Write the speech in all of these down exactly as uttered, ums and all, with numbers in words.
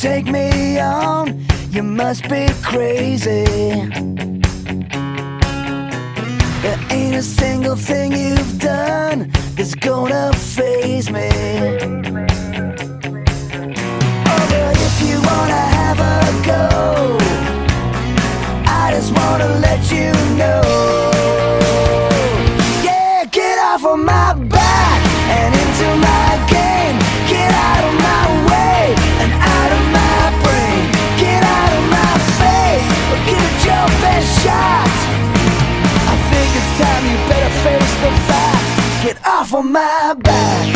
take me on, you must be crazy. There ain't a single thing you've done that's gonna faze me. Oh girl, if you wanna have a go, I just wanna let you know. Yeah, get off of my back and into my game. Get out of my way and out of my brain. Get out of my face or give it your best shot. I think it's time you better face the fact. Get off of my back.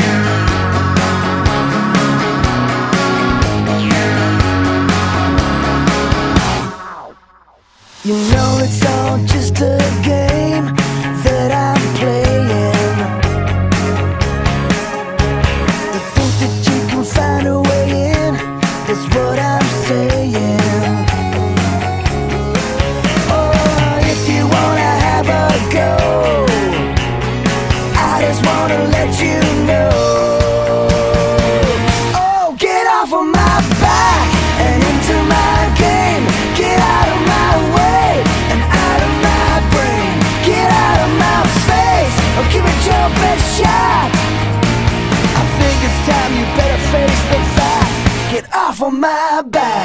You know it's all just a game that I'm playing. You think that you can find a way in, that's what I'm saying. Oh, if you wanna have a go, I just wanna let you know. Oh, get off of my back and into my game. Get out of my way. Your best shot. I think it's time you better face the fact. Get off of my back.